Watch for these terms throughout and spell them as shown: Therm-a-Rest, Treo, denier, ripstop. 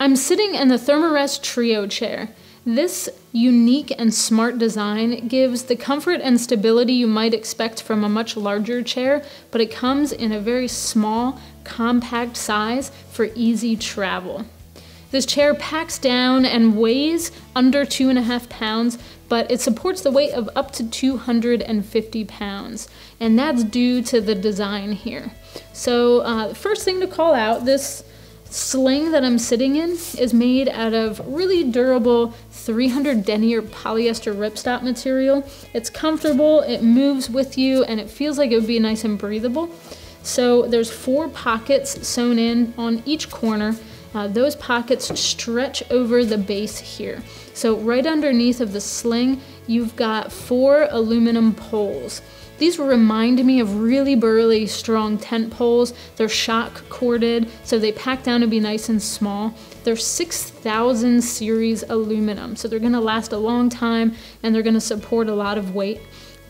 I'm sitting in the Therm-a-Rest Treo chair. This unique and smart design gives the comfort and stability you might expect from a much larger chair, but it comes in a very small, compact size for easy travel. This chair packs down and weighs under 2.5 pounds, but it supports the weight of up to 250 pounds, and that's due to the design here. So first thing to call out, this sling that I'm sitting in is made out of really durable 300 denier polyester ripstop material. It's comfortable, it moves with you, and it feels like it would be nice and breathable. So there's 4 pockets sewn in on each corner. Those pockets stretch over the base here. So right underneath of the sling, you've got 4 aluminum poles. These remind me of really burly, strong tent poles. They're shock corded, so they pack down and be nice and small. They're 6000 series aluminum, so they're gonna last a long time and they're gonna support a lot of weight.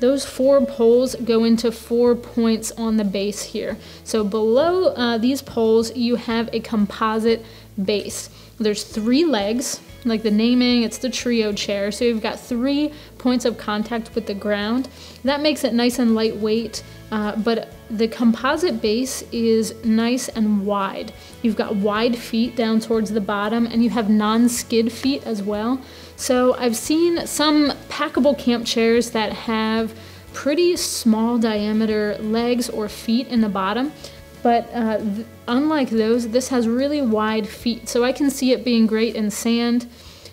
Those 4 poles go into 4 points on the base here. So below these poles, you have a composite base. There's 3 legs, like the naming, it's the Treo chair. So you've got 3 points of contact with the ground. That makes it nice and lightweight, but the composite base is nice and wide. You've got wide feet down towards the bottom, and you have non-skid feet as well. So I've seen some packable camp chairs that have pretty small diameter legs or feet in the bottom. But unlike those, this has really wide feet. So I can see it being great in sand,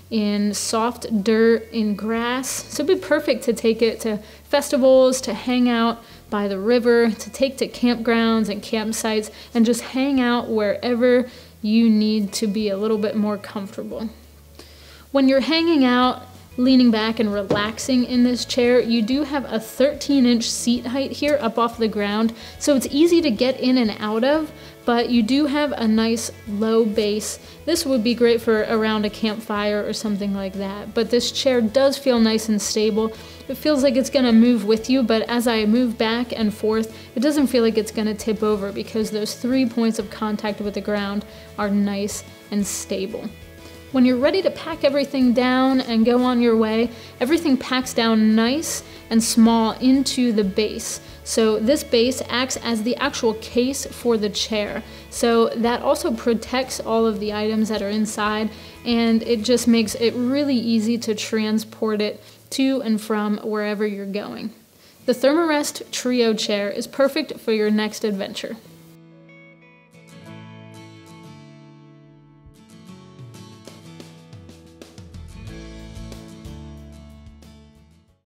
in soft dirt, in grass. So it'd be perfect to take it to festivals, to hang out by the river, to take to campgrounds and campsites, and just hang out wherever you need to be a little bit more comfortable. When you're hanging out, leaning back and relaxing in this chair, you do have a 13-inch seat height here up off the ground, so it's easy to get in and out of, but you do have a nice low base. This would be great for around a campfire or something like that, but this chair does feel nice and stable. It feels like it's gonna move with you, but as I move back and forth, it doesn't feel like it's gonna tip over because those 3 points of contact with the ground are nice and stable. When you're ready to pack everything down and go on your way, everything packs down nice and small into the base. So this base acts as the actual case for the chair. So that also protects all of the items that are inside, and it just makes it really easy to transport it to and from wherever you're going. The Therm-a-Rest Treo chair is perfect for your next adventure.